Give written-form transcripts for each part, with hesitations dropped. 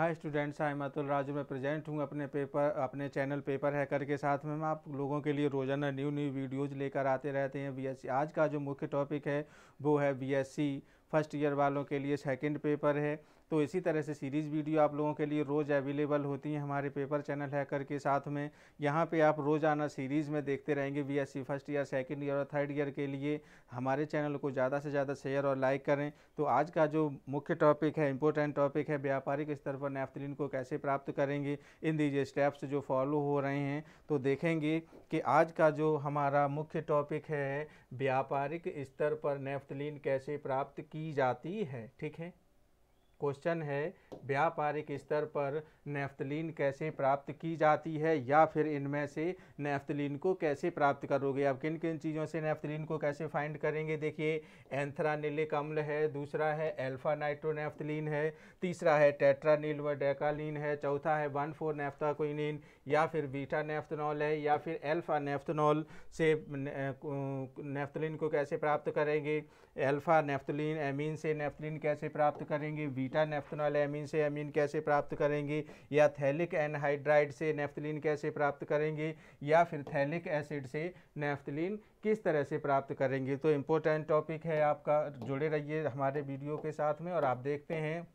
Hi students, आई अमातुल राज में present हूँ अपने चैनल पेपर हैकर के साथ में। हम आप लोगों के लिए रोज़ाना न्यू वीडियोज़ लेकर आते रहते हैं। B.Sc आज का जो मुख्य टॉपिक है वो है B.Sc फर्स्ट ईयर वालों के लिए सेकंड पेपर है। तो इसी तरह से सीरीज़ वीडियो आप लोगों के लिए रोज़ अवेलेबल होती हैं हमारे पेपर चैनल हैकर के साथ में। यहाँ पे आप रोज़ाना सीरीज़ में देखते रहेंगे B.Sc first year, second year और थर्ड ईयर के लिए। हमारे चैनल को ज़्यादा से ज़्यादा शेयर और लाइक करें। तो आज का जो मुख्य टॉपिक है, इंपॉर्टेंट टॉपिक है, व्यापारिक स्तर पर नैफ्थलीन को कैसे प्राप्त करेंगे, इन दीजिए स्टेप्स जो फॉलो हो रहे हैं। तो देखेंगे कि आज का जो हमारा मुख्य टॉपिक है, व्यापारिक स्तर पर नैफ्थलीन कैसे प्राप्त की जाती है। ठीक है, क्वेश्चन है व्यापारिक स्तर पर नैफ्थलीन कैसे प्राप्त की जाती है, या फिर इनमें से नैफ्थलीन को कैसे प्राप्त करोगे। अब किन किन चीज़ों से नैफ्थलीन को कैसे फाइंड करेंगे, देखिए एंथ्रानिलिक अम्ल है, दूसरा है अल्फा नाइट्रोनैफ्थलीन है, तीसरा है टेट्रालीन व डेकालीन है, चौथा है 1,4-नैफ्थाक्विनिन या फिर बीटा नेफ्थोनोल है, या फिर अल्फा नेफ्थोनोल से नैफ्थलीन को कैसे प्राप्त करेंगे, अल्फा नैफ्थलीन एमीन से नैफ्थलीन कैसे प्राप्त करेंगे, बीटा नेफ्थोनोल एमीन से एमीन कैसे प्राप्त करेंगे, या थैलिक एनहाइड्राइड से नैफ्थलीन कैसे प्राप्त करेंगे, या फिर थैलिक एसिड से नैफ्थलीन किस तरह से प्राप्त करेंगे। तो इम्पोर्टेंट टॉपिक है आपका, जुड़े रहिए हमारे वीडियो के साथ में। और आप देखते हैं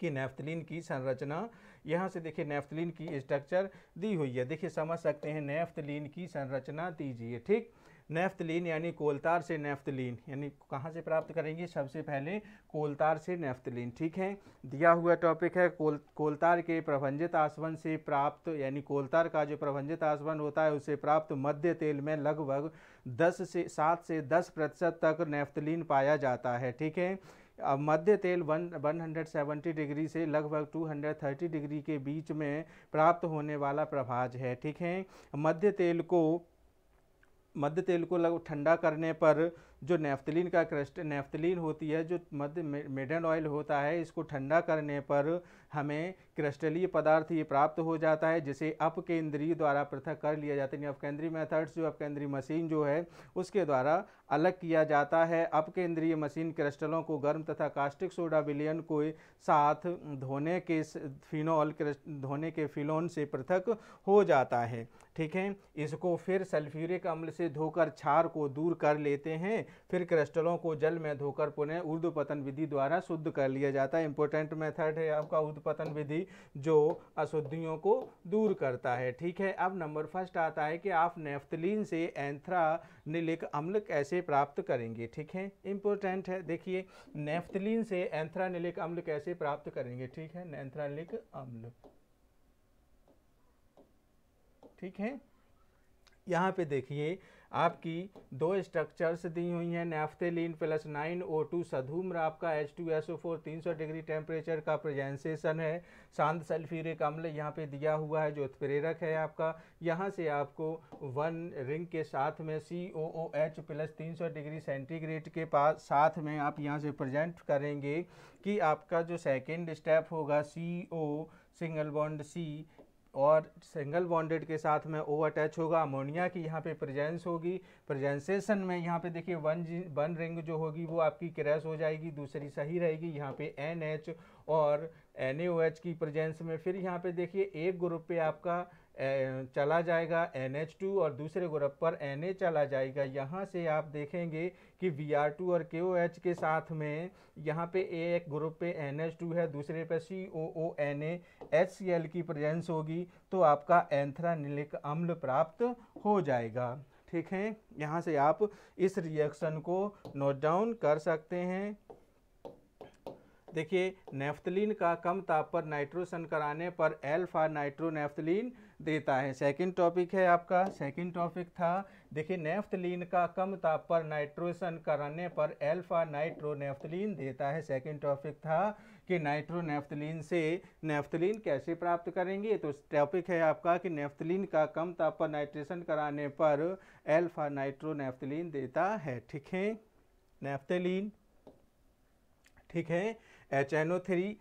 कि नैफ्थलीन की संरचना, यहाँ से देखिए नैफ्थलीन की स्ट्रक्चर दी हुई है, देखिए समझ सकते हैं नैफ्थलीन की संरचना दीजिए। ठीक, नैफ्थलीन यानी कोलतार से नैफ्थलीन यानी कहाँ से प्राप्त करेंगे, सबसे पहले कोलतार से नैफ्थलीन। ठीक है, दिया हुआ टॉपिक है कोलतार के प्रभंजित आसवन से प्राप्त, यानी कोलतार का जो प्रभंजित आसवन होता है उसे प्राप्त मध्य तेल में लगभग 7 से 10% तक नैफ्थलीन पाया जाता है। ठीक है, अब मध्य तेल 170 डिग्री से लगभग 230 डिग्री के बीच में प्राप्त होने वाला प्रभाज है। ठीक है, मध्य तेल को लगभग ठंडा करने पर जो नैफ्थलीन का क्रिस्टल नैफ्थलीन होती है, जो मध्य मेडन ऑयल होता है, इसको ठंडा करने पर हमें क्रिस्टलीय पदार्थ ये प्राप्त हो जाता है, जिसे अपकेंद्रीय द्वारा पृथक कर लिया जाता है। अपकेंद्रीय मेथड्स जो अपकेंद्रीय मशीन जो है उसके द्वारा अलग किया जाता है। अपकेंद्रीय मशीन क्रिस्टलों को गर्म तथा कास्टिक सोडा विलयन को साथ धोने के फिनोल से पृथक हो जाता है। ठीक है, इसको फिर सल्फ्यूरिक अम्ल से धोकर क्षार को दूर कर लेते हैं, फिर क्रिस्टलों को जल में धोकर पुनः ऊर्ध्वपतन विधि द्वारा शुद्ध कर लिया जाता है। इंपॉर्टेंट मेथड है आपका ऊर्ध्वपतन विधि, जो अशुद्धियों को दूर करता है। ठीक है, अब नंबर फर्स्ट आता है कि आप नैफ्थलीन से एंथ्रानिलिक अम्ल कैसे प्राप्त करेंगे। ठीक है, इंपॉर्टेंट है, देखिए नैफ्थलीन से एंथ्रानिलिक अम्ल कैसे प्राप्त करेंगे। ठीक है, एंथ्रानिलिक अम्ल, ठीक है, यहाँ पे देखिए आपकी दो स्ट्रक्चर्स दी हुई हैं, नैफ्थलीन प्लस 9O2 सधूम्र आपका H2SO4 300 डिग्री टेम्परेचर का प्रेजेंसेशन है, सांद्र सल्फ्यूरिक अम्ल यहाँ पे दिया हुआ है जो उत्प्रेरक है आपका, यहाँ से आपको 1 रिंग के साथ में COOH प्लस 300 डिग्री सेंटीग्रेड के पास साथ में आप यहाँ से प्रेजेंट करेंगे कि आपका जो सेकेंड स्टेप होगा CO सिंगल बॉन्ड C और सिंगल बॉन्डेड के साथ में ओ अटैच होगा, अमोनिया की यहाँ पे प्रेजेंस होगी। प्रेजेंसेशन में यहाँ पे देखिए वन रिंग जो होगी वो आपकी क्रैश हो जाएगी, दूसरी सही रहेगी, यहाँ पे NH और NaOH की प्रेजेंस में। फिर यहाँ पे देखिए एक ग्रुप पे आपका चला जाएगा NH2 और दूसरे ग्रुप पर Na चला जाएगा। यहाँ से आप देखेंगे कि Br2 और KOH के साथ में यहाँ पे एक ग्रुप पे NH2 है, दूसरे पे COONaHCl की प्रेजेंस होगी, तो आपका एंथ्रानिलिक अम्ल प्राप्त हो जाएगा। ठीक है, यहाँ से आप इस रिएक्शन को नोट डाउन कर सकते हैं। देखिए नैफ्थलीन का कम ताप पर नाइट्रोसन कराने पर अल्फा नाइट्रोनैफ्थलीन देता है। सेकंड टॉपिक है आपका, सेकंड टॉपिक था, देखिए नैफ्थलीन का कम ताप पर नाइट्रोसन कराने पर अल्फा नाइट्रोनैफ्थलीन देता है। सेकंड टॉपिक था कि नाइट्रोनैफ्थलीन से नैफ्थलीन कैसे प्राप्त करेंगे। तो टॉपिक है आपका कि नैफ्थलीन का कम ताप पर नाइट्रेशन कराने पर अल्फा नाइट्रोनैफ्थलीन देता है। ठीक है, नैफ्थलीन, ठीक है, HNO3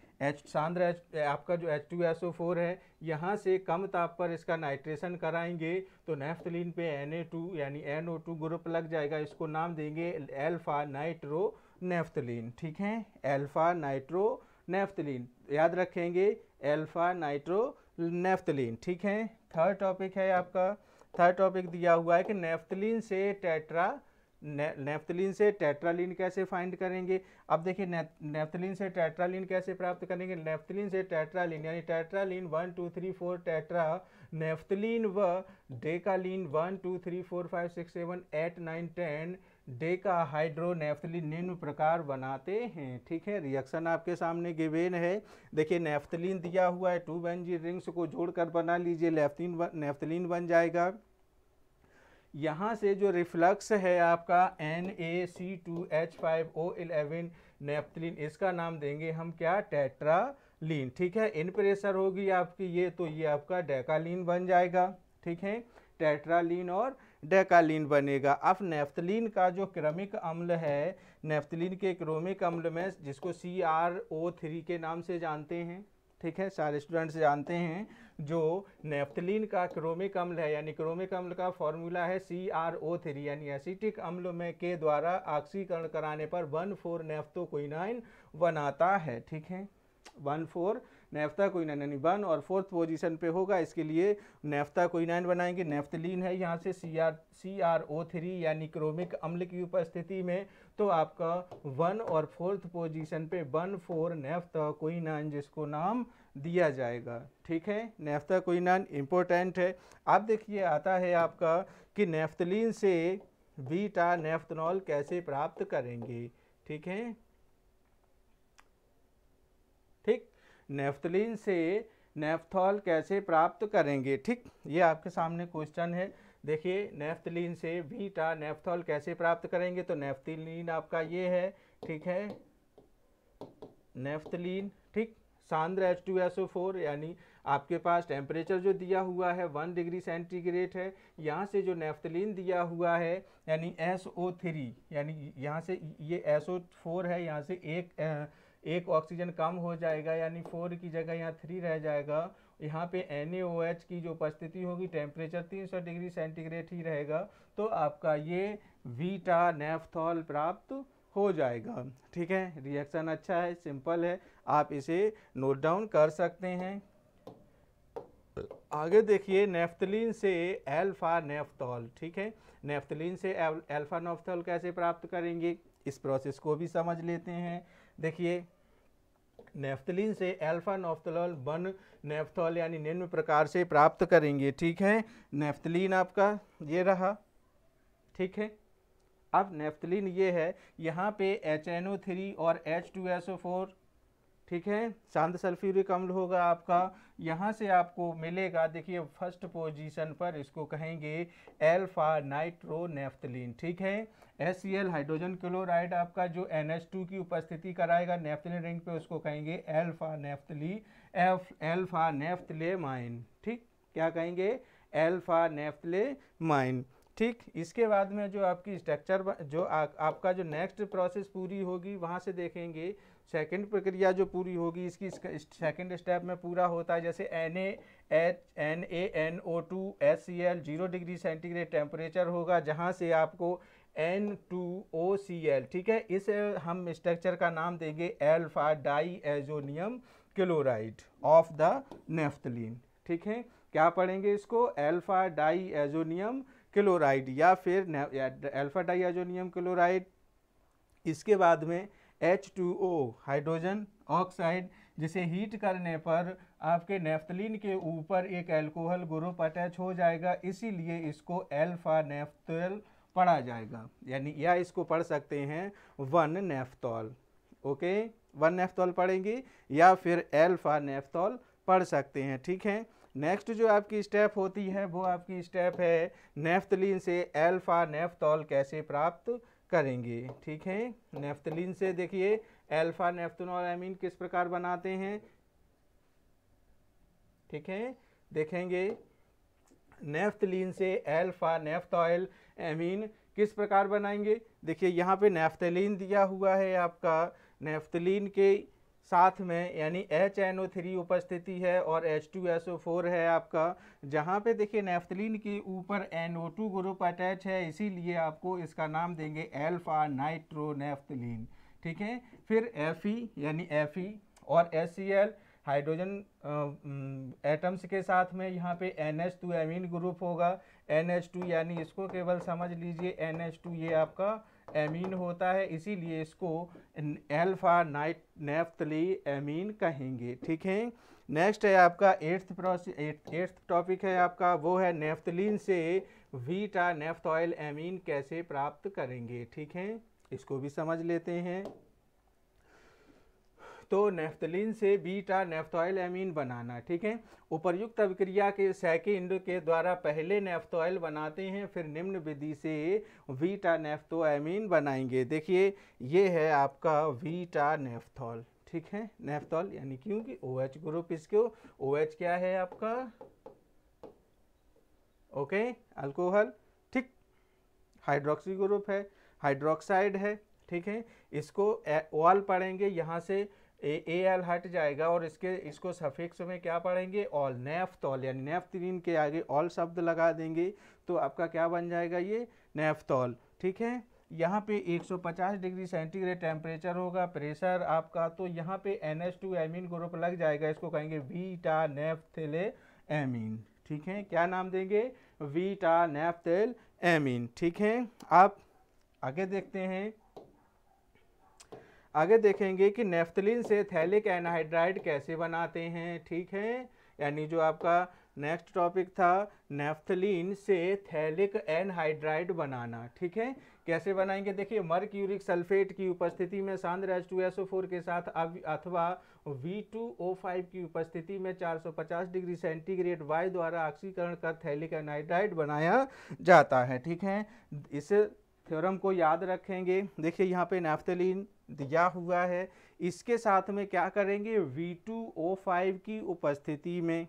आपका जो H2SO4 है, यहाँ से कम ताप पर इसका नाइट्रेशन कराएंगे तो नैफ्थलीन पे Na2 यानी NO2 ग्रुप लग जाएगा, इसको नाम देंगे अल्फा नाइट्रो नैफ्थलीन। ठीक है, अल्फा नाइट्रो नैफ्थलीन, याद रखेंगे अल्फा नाइट्रो नैफ्थलीन। ठीक है, थर्ड टॉपिक है आपका, थर्ड टॉपिक दिया हुआ है कि नैफ्थलीन से टेट्रालीन कैसे फाइंड करेंगे। अब देखिए नैफ्थलीन से टेट्रालीन कैसे प्राप्त करेंगे। नैफ्थलीन से टेट्रालीन यानी टेट्रालीन 1 2 3 4 टेट्रा, नैफ्थलीन व डेकालीन 1 2 3 4 5 6 7 8 9 10 डेका हाइड्रो नैफ्थलीन निम्न प्रकार बनाते हैं। ठीक है, रिएक्शन आपके सामने गिवेन है। देखिए नैफ्थलीन दिया हुआ है, 2 बेंजीन रिंग्स को जोड़कर बना लीजिए नैफ्थलीन बन जाएगा। यहाँ से जो रिफ्लक्स है आपका NaC2H5O11 नैफ्थलीन, इसका नाम देंगे हम क्या, टेट्रालीन। ठीक है, इन प्रेशर होगी आपकी ये, तो ये आपका डेकालीन बन जाएगा। ठीक है, टेट्रालीन और डेकालीन बनेगा। अब नैफ्थलीन का जो क्रमिक अम्ल है, नैफ्थलीन के क्रमिक अम्ल में जिसको CrO3 के नाम से जानते हैं, ठीक है, सारे स्टूडेंट्स जानते हैं, जो नैफ्थलीन का क्रोमिक अम्ल है यानी क्रोमिक अम्ल का फॉर्मूला है CrO3 यानी एसिटिक अम्ल में के द्वारा ऑक्सीकरण कराने पर 1,4 नेफ्थोक्विनाइन बनाता है। ठीक है, 1,4 नेफ्थोक्विनाइन यानी 1 और 4th पोजीशन पे होगा, इसके लिए नेफ्थोक्विनाइन बनाएंगे। नैफ्थलीन है यहाँ से CrO3 यानी क्रोमिक अम्ल की उपस्थिति में, तो आपका 1 और 4th पोजीशन पे 1,4 नेफ्थोक्विनाइन जिसको नाम दिया जाएगा। ठीक है, नेफ्थोक्विनाइन इम्पोर्टेंट है। अब देखिए आता है आपका कि नैफ्थलीन से बीटा नेफ्थोनोल कैसे प्राप्त करेंगे। ठीक है, नैफ्थलीन से नेफ्थोल कैसे प्राप्त करेंगे। ठीक, ये आपके सामने क्वेश्चन है। देखिए नैफ्थलीन से बीटा नेफ्थोल कैसे प्राप्त करेंगे, तो नैफ्थलीन आपका ये है। ठीक है, नैफ्थलीन, ठीक, सांद्र H2SO4 यानी आपके पास टेम्परेचर जो दिया हुआ है 1 डिग्री सेंटीग्रेड है। यहाँ से जो नैफ्थलीन दिया हुआ है यानी SO3 यानी यहाँ से ये SO4 है, यहाँ से एक ऑक्सीजन कम हो जाएगा यानी 4 की जगह यहाँ 3 रह जाएगा। यहाँ पे NaOH की जो उपस्थिति होगी, टेम्परेचर 300 डिग्री सेंटीग्रेड ही रहेगा, तो आपका ये बीटा नेफ्थोल प्राप्त हो जाएगा। ठीक है, रिएक्शन अच्छा है, सिंपल है, आप इसे नोट डाउन कर सकते हैं। आगे देखिए नैफ्थलीन से अल्फा नेफ्थोल। ठीक है, नैफ्थलीन से अल्फा नेफ्थोल कैसे प्राप्त करेंगे, इस प्रोसेस को भी समझ लेते हैं। देखिए नैफ्थलीन से अल्फा नेफ्थोल 1 नेफ्थोल यानी निम्न प्रकार से प्राप्त करेंगे। ठीक है, नैफ्थलीन आपका ये रहा। ठीक है, अब नैफ्थलीन ये है, यहाँ पे HNO3 और H2SO4, ठीक है, सांद्र सल्फ्यूरिक अम्ल होगा आपका। यहाँ से आपको मिलेगा, देखिए फर्स्ट पोजीशन पर इसको कहेंगे अल्फा नाइट्रो नैफ्थलीन। ठीक है, HCl हाइड्रोजन क्लोराइड आपका जो NH2 की उपस्थिति कराएगा नैफ्थलीन रिंग पे, उसको कहेंगे अल्फा नेफ्थलेमाइन। ठीक, क्या कहेंगे, अल्फा नेफ्थलेमाइन। ठीक, इसके बाद में जो आपकी स्ट्रक्चर जो आपका जो नेक्स्ट प्रोसेस पूरी होगी, वहाँ से देखेंगे सेकेंड प्रक्रिया जो पूरी होगी, इसकी सेकेंड स्टेप में पूरा होता है। जैसे NaNO2HCl 0 डिग्री सेंटीग्रेड टेम्परेचर होगा, जहाँ से आपको N2OCl, ठीक है, इस हम स्ट्रक्चर का नाम देंगे alpha diazonium chloride of the naphthalene. ठीक है, क्या पढ़ेंगे इसको, अल्फा डाई एजोनियम क्लोराइड या फिर अल्फा डाई एजोनियम क्लोराइड। इसके बाद में H2O हाइड्रोजन ऑक्साइड, जिसे हीट करने पर आपके नैफ्थलीन के ऊपर एक अल्कोहल ग्रुप अटैच हो जाएगा, इसीलिए इसको अल्फा नेफ्थोल पढ़ा जाएगा, यानी या इसको पढ़ सकते हैं 1 नेफ्थोल। ओके, 1 नेफ्थोल पढ़ेंगे या फिर अल्फा नेफ्थोल पढ़ सकते हैं। ठीक है, नेक्स्ट जो आपकी स्टेप होती है वो आपकी स्टेप है नैफ्थलीन से अल्फा नेफ्थोल कैसे प्राप्त करेंगे। ठीक है, नैफ्थलीन से देखिए अल्फा नेफ्थोनोलामीन किस प्रकार बनाते हैं। ठीक है, देखेंगे नैफ्थलीन से अल्फा नेफ्थॉइल एमीन किस प्रकार बनाएंगे। देखिए यहाँ पे नैफ्थलीन दिया हुआ है आपका, नैफ्थलीन के साथ में यानी HNO3 उपस्थिति है और H2SO4 है आपका, जहाँ पे देखिए नैफ्थलीन के ऊपर NO2 ग्रुप अटैच है, इसीलिए आपको इसका नाम देंगे अल्फा नाइट्रो नैफ्थलीन। ठीक है, फिर Fe यानी Fe और HCl हाइड्रोजन एटम्स के साथ में यहाँ पे NH2 एमीन ग्रुप होगा। NH2 यानी इसको केवल समझ लीजिए NH2 ये आपका एमीन होता है, इसीलिए इसको अल्फा नैफ्थलीन एमीन कहेंगे। ठीक है, नेक्स्ट है आपका एट्थ टॉपिक है आपका, वो है नैफ्थलीन से बीटा नेफ्थोइल एमीन कैसे प्राप्त करेंगे। ठीक है, इसको भी समझ लेते हैं। तो नैफ्थलीन से बीटा नेफ्थोइल एमीन बनाना, ठीक है, उपर्युक्त अभिक्रिया के सेकेंड के द्वारा पहले नेफ्थोइल बनाते हैं, फिर निम्न विधि से बीटा नेफ्थोएमीन बनाएंगे। देखिए ये है आपका बीटा नेफ्थोल, ठीक है, नेफ्थोल यानी क्योंकि OH ग्रुप, इसको OH क्या है आपका, ओके, अल्कोहल, ठीक, हाइड्रोक्सी ग्रुप है, हाइड्रोक्साइड है, ठीक है, इसको ऑल पढ़ेंगे, यहाँ से AL हट जाएगा और इसको सफिक्स में क्या पढ़ेंगे, ऑल, नेफ्थोल यानी नैफ्थलीन के आगे ऑल शब्द लगा देंगे तो आपका क्या बन जाएगा ये नेफ्थोल। ठीक है, यहाँ पे 150 डिग्री सेंटीग्रेड टेम्परेचर होगा, प्रेशर आपका, तो यहाँ पे NH2 एमीन ग्रुप लग जाएगा, इसको कहेंगे बीटा नेफ्थेल एमीन। ठीक है, क्या नाम देंगे, बीटा नेफ्थेल एमीन। ठीक है, आप आगे देखते हैं, आगे देखेंगे कि नैफ्थलीन से थैलिक एनहाइड्राइड कैसे बनाते हैं। ठीक है, यानी जो आपका नेक्स्ट टॉपिक था नैफ्थलीन से थैलिक एनहाइड्राइड बनाना। ठीक है, कैसे बनाएंगे, देखिए मर्क्यूरिक सल्फेट की उपस्थिति में सांद्र H2SO4 के साथ अथवा V2O5 की उपस्थिति में 450 डिग्री सेंटीग्रेड वायु द्वारा ऑक्सीकरण कर थैलिक एनहाइड्राइड बनाया जाता है। ठीक है, इस थ्योरम को याद रखेंगे। देखिए यहाँ पे नैफ्थलीन दिया हुआ है, इसके साथ में क्या करेंगे, V2O5 की उपस्थिति में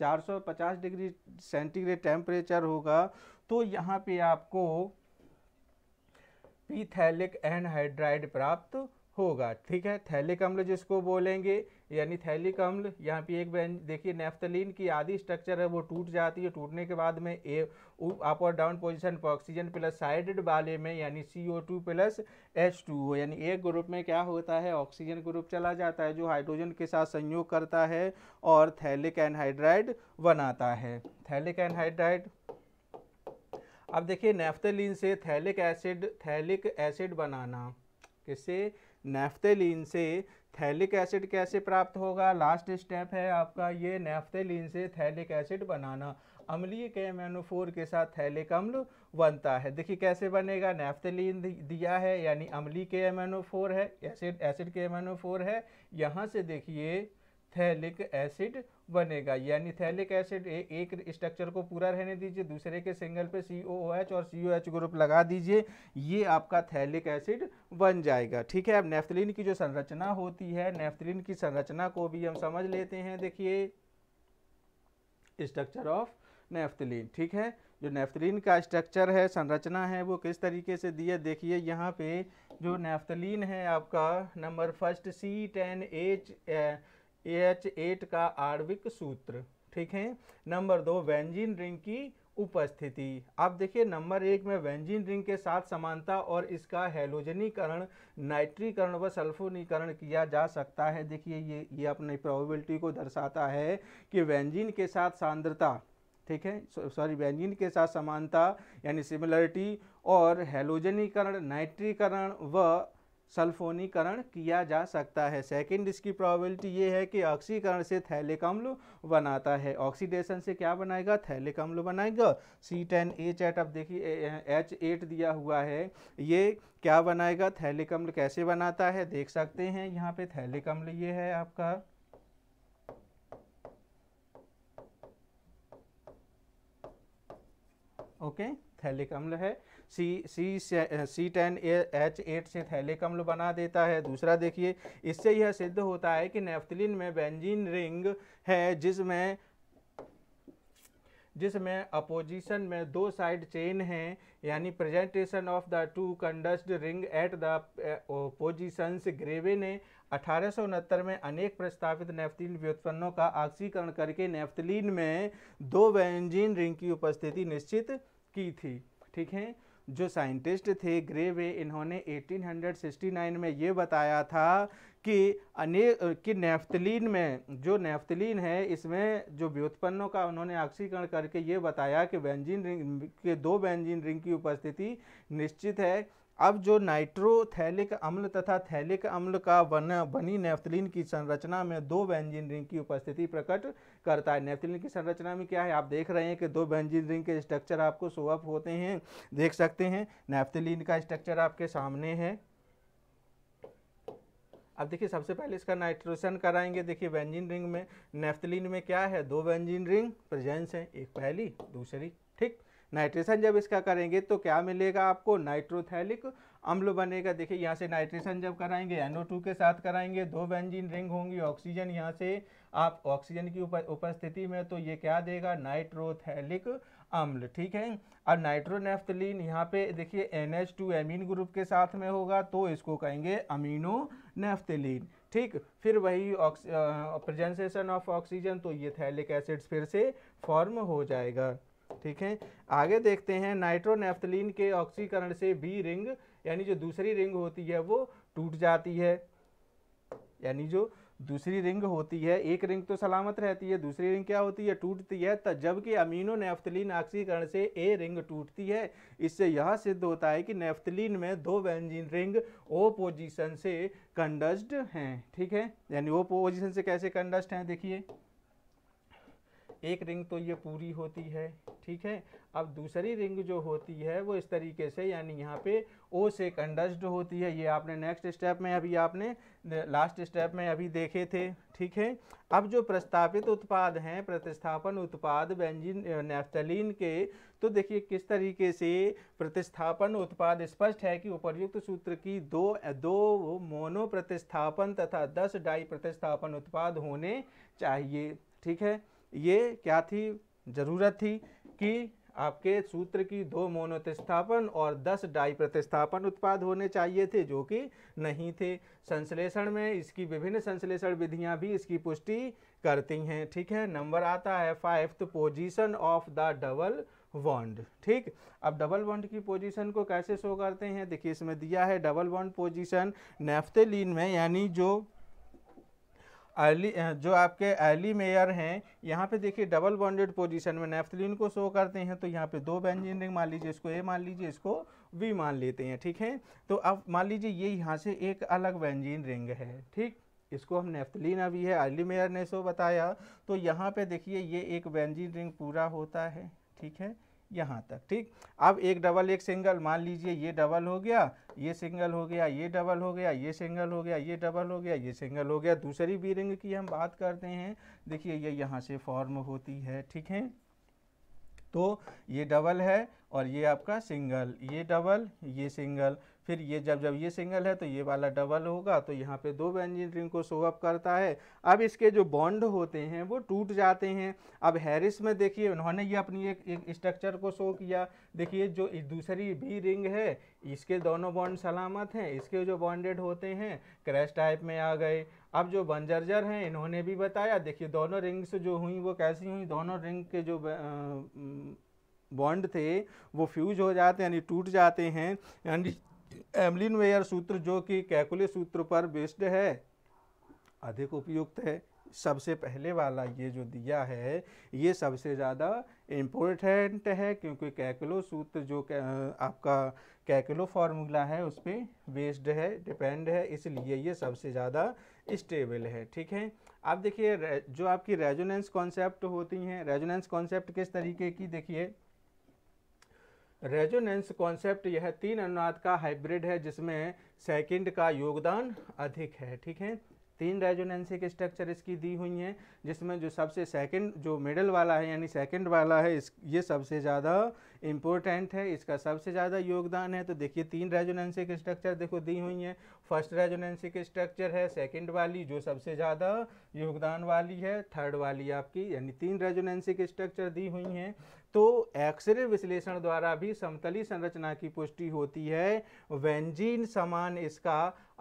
450 डिग्री सेंटीग्रेड टेम्परेचर होगा, तो यहाँ पे आपको पीथैलिक एनहाइड्राइड प्राप्त होगा। ठीक है, थैलिक अम्ल जिसको बोलेंगे, यानी थैलिक अम्ल, यहाँ पे एक बेंज देखिए नैफ्थलीन की आधी स्ट्रक्चर है वो टूट जाती है, टूटने के बाद में अप और डाउन पोजीशन पर ऑक्सीजन प्लस साइडेड वाले में यानी CO2 प्लस H2O, यानी एक ग्रुप में क्या होता है ऑक्सीजन ग्रुप चला जाता है जो हाइड्रोजन के साथ संयोग करता है और थैलिक एनहाइड्राइड बनाता है। थैलिक एनहाइड्राइड, अब देखिए नैफ्थलीन से थैलिक एसिड बनाना, किससे, नैफ्थलीन से थैलिक एसिड कैसे प्राप्त होगा, लास्ट स्टेप है आपका ये नैफ्थलीन से थैलिक एसिड बनाना। अम्लीय KMnO4 के साथ थैलिक अम्ल बनता है। देखिए कैसे बनेगा, नैफ्थलीन दिया है यानी अम्लीय KMnO4 है, एसिड KMnO4 है, यहाँ से देखिए थैलिक एसिड बनेगा, यानी थैलिक एसिड एक स्ट्रक्चर को पूरा रहने दीजिए, दूसरे के सिंगल पे COOH और COH ग्रुप लगा दीजिए, ये आपका थैलिक एसिड बन जाएगा। ठीक है, अब नैफ्थलीन की जो संरचना होती है, नैफ्थलीन की संरचना को भी हम समझ लेते हैं। देखिए स्ट्रक्चर ऑफ नैफ्थलीन, ठीक है, जो नैफ्थलीन का स्ट्रक्चर है, संरचना है, वो किस तरीके से दिया, देखिए यहाँ पे जो नैफ्थलीन है आपका नंबर फर्स्ट C10H8 का आणविक सूत्र, ठीक है, नंबर 2 बेंजीन रिंग की उपस्थिति। अब देखिए नंबर 1 में बेंजीन रिंग के साथ समानता और इसका हैलोजनीकरण, नाइट्रीकरण व सल्फोनीकरण किया जा सकता है। देखिए ये अपनी प्रोबेबिलिटी को दर्शाता है कि बेंजीन के साथ सांद्रता, ठीक है, सॉरी बेंजीन के साथ समानता यानी सिमिलरिटी और हैलोजनीकरण, नाइट्रीकरण व सल्फोनीकरण किया जा सकता है। सेकंड, इसकी प्रोबेबिलिटी ये है कि ऑक्सीकरण से थैलिक अम्ल बनाता है, ऑक्सीडेशन से क्या बनाएगा, थैलिक अम्ल बनाएगा। C10H8, अब देखिए H8 दिया हुआ है, ये क्या बनाएगा, थैलिक अम्ल कैसे बनाता है देख सकते हैं। यहाँ पे थैलिक अम्ल ये है आपका, ओके, थैलिक अम्ल है, C10H8 से थैलिक अम्ल बना देता है। दूसरा देखिए, इससे यह सिद्ध होता है कि नैफ्थलीन में बेंजीन रिंग है जिसमें अपोजिशन में 2 साइड चेन हैं, यानी presentation of the 2 conduct ring at the positions. Graebe ने 1869 में अनेक प्रस्तावित नैफ्थलीन व्युत्पन्नों का ऑक्सीकरण करके नैफ्थलीन में 2 बेंजीन रिंग की उपस्थिति निश्चित की थी। ठीक है, जो साइंटिस्ट थे ग्रेवे, इन्होंने 1869 में ये बताया था कि नैफ्थलीन में जो नैफ्थलीन है इसमें जो व्युत्पन्नों का उन्होंने ऑक्सीकरण करके ये बताया कि बेंजीन रिंग के दो बेंजीन रिंग की उपस्थिति निश्चित है। अब जो नाइट्रोथैलिक अम्ल तथा थैलिक अम्ल का बनी नैफ्थलीन की संरचना में दो बेंजीन रिंग की उपस्थिति प्रकट करता है। नैफ्थलीन की संरचना में क्या है, आप देख रहे हैं कि दो बेंजीन रिंग के स्ट्रक्चर आपको शो अप होते हैं, देख सकते हैं। नैफ्थलीन का स्ट्रक्चर आपके सामने है। अब देखिए सबसे पहले इसका नाइट्रोजन कराएंगे। देखिए बेंजीन रिंग में नैफ्थलीन में क्या है, दो बेंजीन रिंग प्रेजेंस है, एक पहली दूसरी, ठीक। नाइट्रेशन जब इसका करेंगे तो क्या मिलेगा आपको, नाइट्रोथैलिक अम्ल बनेगा। देखिए यहाँ से नाइट्रेशन जब कराएंगे NO2 के साथ कराएंगे, दो बेंजीन रिंग होंगी, ऑक्सीजन यहाँ से आप ऑक्सीजन की उपस्थिति में, तो ये क्या देगा, नाइट्रोथैलिक अम्ल, ठीक है। और नाइट्रोनैफ्थलीन यहाँ पे देखिए NH2 एमीन ग्रुप के साथ में होगा तो इसको कहेंगे अमीनो नैफ्थलीन, ठीक। फिर वही प्रेजेंसेशन ऑफ ऑक्सीजन तो ये थैलिक एसिड फिर से फॉर्म हो जाएगा, ठीक है। आगे देखते हैं नाइट्रोनैफ्थलीन के ऑक्सीकरण से बी रिंग यानी जो दूसरी रिंग होती है वो टूट जाती है, यानी जो दूसरी रिंग होती है, एक रिंग तो सलामत रहती है, दूसरी रिंग क्या होती है, टूटती है। तब जबकि अमीनो नैफ्थलीन ऑक्सीकरण से ए रिंग टूटती है। इससे यह सिद्ध होता है कि नैफ्थलीन में दो बेंजीन रिंग ओ पोजीशन से कंडस्ड हैं, ठीक है। यानी ओ पोजीशन से कैसे कंडस्ड हैं, देखिए एक रिंग तो ये पूरी होती है, ठीक है। अब दूसरी रिंग जो होती है वो इस तरीके से, यानी यहाँ पे O से कंडस्ड होती है। ये आपने नेक्स्ट स्टेप में अभी आपने लास्ट स्टेप में अभी देखे थे, ठीक है। अब जो प्रस्तावित उत्पाद हैं, प्रतिस्थापन उत्पाद बेंजीन नैफ्थलीन के, तो देखिए किस तरीके से प्रतिस्थापन उत्पाद स्पष्ट है कि उपर्युक्त सूत्र की दो मोनो प्रतिस्थापन तथा 10 डाई प्रतिस्थापन उत्पाद होने चाहिए, ठीक है। ये क्या थी, जरूरत थी कि आपके सूत्र की दो मोनो प्रतिस्थापन और 10 डाई प्रतिस्थापन उत्पाद होने चाहिए थे, जो कि नहीं थे। संश्लेषण में इसकी विभिन्न संश्लेषण विधियां भी इसकी पुष्टि करती हैं, ठीक है। नंबर आता है 5th position of the double bond, ठीक। अब डबल बॉन्ड की पोजीशन को कैसे शो करते हैं, देखिए इसमें दिया है डबल बॉन्ड पोजीशन नैफ्थलीन में, यानी जो आपके अर्ली मेयर हैं, यहाँ पे देखिए डबल बॉन्डेड पोजीशन में नैफ्थलीन को शो करते हैं। तो यहाँ पे दो बेंजीन रिंग, मान लीजिए इसको ए, मान लीजिए इसको बी मान लेते हैं, ठीक है। तो अब मान लीजिए ये यहाँ से एक अलग बेंजीन रिंग है, ठीक, इसको हम नैफ्थलीन अभी है अर्ली मेयर ने शो बताया। तो यहाँ पे देखिए ये एक बेंजीन रिंग पूरा होता है, ठीक है, यहाँ तक, ठीक। अब एक डबल एक सिंगल, मान लीजिए ये डबल हो गया, ये सिंगल हो गया, ये डबल हो गया, ये सिंगल हो गया, ये डबल हो गया, ये सिंगल हो गया। दूसरी बी रिंग की हम बात करते हैं, देखिए ये यहाँ से फॉर्म होती है, ठीक है। तो ये डबल है और ये आपका सिंगल, ये डबल, ये सिंगल, फिर ये जब ये सिंगल है तो ये वाला डबल होगा। तो यहाँ पे दो बेंजीन रिंग को शो अप करता है। अब इसके जो बॉन्ड होते हैं वो टूट जाते हैं। अब हैरिस में देखिए उन्होंने ये अपनी एक स्ट्रक्चर को शो किया। देखिए जो दूसरी भी रिंग है इसके दोनों बॉन्ड सलामत हैं, इसके जो बॉन्डेड होते हैं क्रैश टाइप में आ गए। अब जो बंजरजर हैं इन्होंने भी बताया, देखिए दोनों रिंग्स जो हुई वो कैसी हुई, दोनों रिंग के जो बॉन्ड थे वो फ्यूज हो जाते हैं, यानी टूट जाते हैं। यानी एमलिन वेयर सूत्र जो कि कैकुलस सूत्र पर बेस्ड है अधिक उपयुक्त है। सबसे पहले वाला ये जो दिया है ये सबसे ज़्यादा इम्पोर्टेंट है, क्योंकि कैकुलो सूत्र जो आपका कैकुलो फार्मूला है उस पर बेस्ड है, डिपेंड है, इसलिए ये सबसे ज़्यादा स्टेबल है, ठीक है। आप देखिए जो आपकी रेजोनेंस कॉन्सेप्ट होती हैं, रेजोनेंस कॉन्सेप्ट किस तरीके की, देखिए रेजोनेंस कॉन्सेप्ट यह 3 अनुनाद का हाइब्रिड है जिसमें सेकंड का योगदान अधिक है, ठीक है। 3 रेजोनेंसिक स्ट्रक्चर इसकी दी हुई हैं, जिसमें जो सबसे सेकंड जो मिडल वाला है यानी सेकंड वाला है ये सबसे ज़्यादा इम्पोर्टेंट है, इसका सबसे ज़्यादा योगदान है। तो देखिए 3 रेजोनेंसिक स्ट्रक्चर देखो दी हुई हैं। फर्स्ट रेजोनेंसिक स्ट्रक्चर है सेकंड वाली जो सबसे ज़्यादा योगदान वाली है, थर्ड वाली आपकी, यानी 3 रेजोनेंसिक स्ट्रक्चर दी हुई हैं। तो एक्सरे विश्लेषण द्वारा भी समतली संरचना की पुष्टि होती है। बेंजीन समान इसका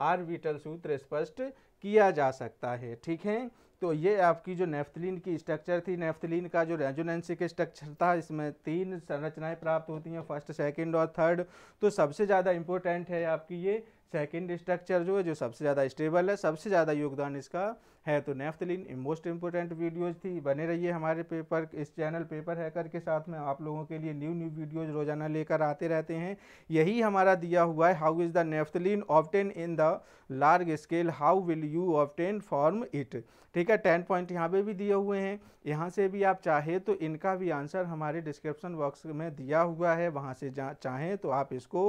ऑर्बिटल सूत्र स्पष्ट किया जा सकता है। ठीक है, तो ये आपकी जो नैफ्थलीन की स्ट्रक्चर थी, नैफ्थलीन का जो रेजोनेंसिक स्ट्रक्चर था, इसमें 3 संरचनाएं प्राप्त होती हैं, फर्स्ट, सेकंड और थर्ड। तो सबसे ज़्यादा इम्पोर्टेंट है आपकी ये सेकंड स्ट्रक्चर जो है, जो सबसे ज़्यादा स्टेबल है, सबसे ज़्यादा योगदान इसका है। तो नैफ्थलीन मोस्ट इम्पोर्टेंट वीडियोज़ थी। बने रहिए हमारे पेपर इस चैनल पेपर हैकर के साथ में, आप लोगों के लिए न्यू वीडियोज़ रोजाना लेकर आते रहते हैं। यही हमारा दिया हुआ है, how is the naphthalene obtain in the large scale, how will you obtain form it. ठीक है, 10 पॉइंट यहाँ पे भी दिए हुए हैं, यहाँ से भी आप चाहे तो इनका भी आंसर हमारे डिस्क्रिप्शन बॉक्स में दिया हुआ है, वहाँ से चाहें तो आप इसको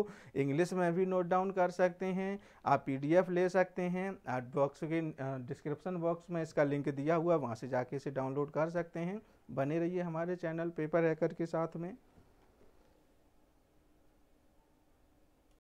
इंग्लिश में भी नोट डाउन कर सकते हैं, आप PDF ले सकते हैं, आप बॉक्स के डिस्क्रिप्शन बॉक्स में इसका लिंक दिया हुआ है, वहाँ से जाके इसे डाउनलोड कर सकते हैं। बने रहिए हमारे चैनल पेपर हैकर के साथ में।